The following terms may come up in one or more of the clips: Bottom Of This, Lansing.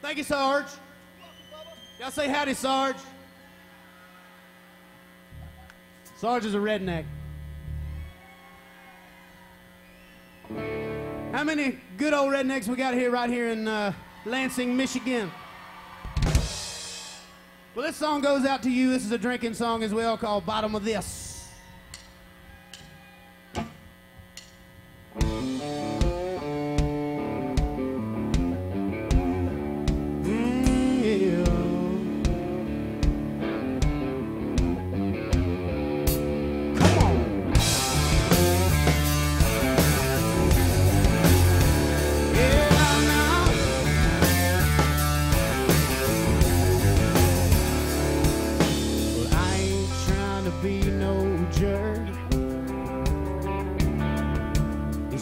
Thank you, Sarge. Y'all say howdy, Sarge. Sarge is a redneck. How many good old rednecks we got here right here in Lansing, Michigan? Well, this song goes out to you. This is a drinking song as well called Bottom of This.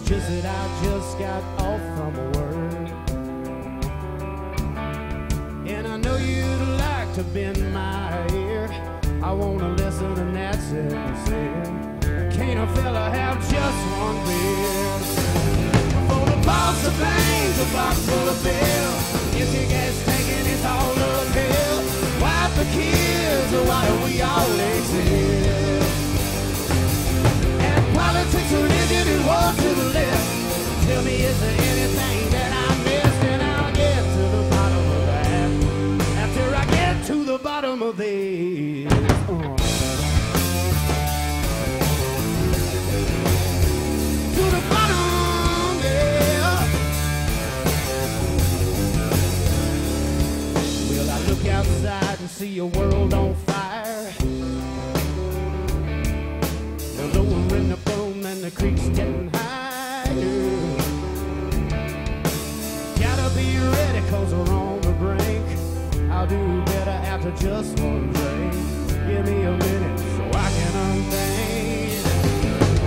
Just that I just got off from work, and I know you'd like to bend my ear. I want to listen, and that's sincere. Can't a fella have just one beer? For the box of things, a box full of bills. If your gas tanking is all uphill, why the kids? Why do we all exist? And politics are religion and war. Tell me, is there anything that I missed? And I'll get to the bottom of that after I get to the bottom of this. To the bottom, yeah. Well, I look outside and see a world on fire. The lower in the boom and the creek's getting higher. Be ready, cause we're on the brink. I'll do better after just one drink. Give me a minute so I can unthink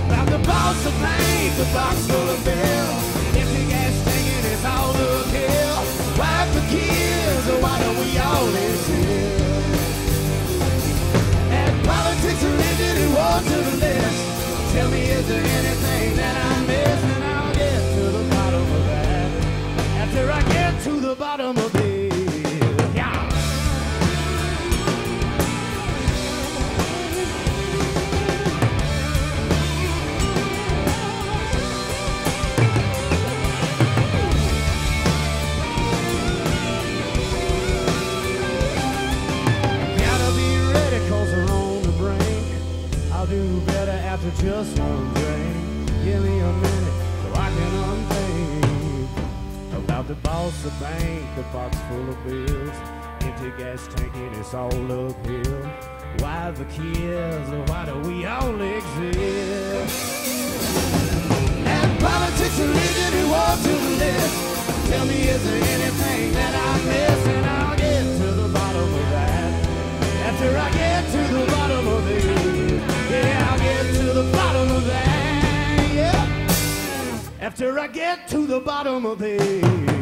about the box of paint, the box full of bills. If the gas tanking is all uphill, why for kids? Why do we always live? And politics, religion, and war to the list. Tell me, is there anything that I miss? And I'll get to the bottom of that after I get to the bottom of it. Gotta be ready, cause we're on the brink. I'll do better after just one drink. Give me a minute so I can unthink about the boss, the bank, the box full of bills. Empty gas tanking, it's all uphill. Why the kids? Why do we all exist? And politics, religion, and war to the list. Tell me, is there anything that I miss? And I'll get to the bottom of that after I get to the bottom of it. Yeah, I'll get to the bottom of that after I get to the bottom of it.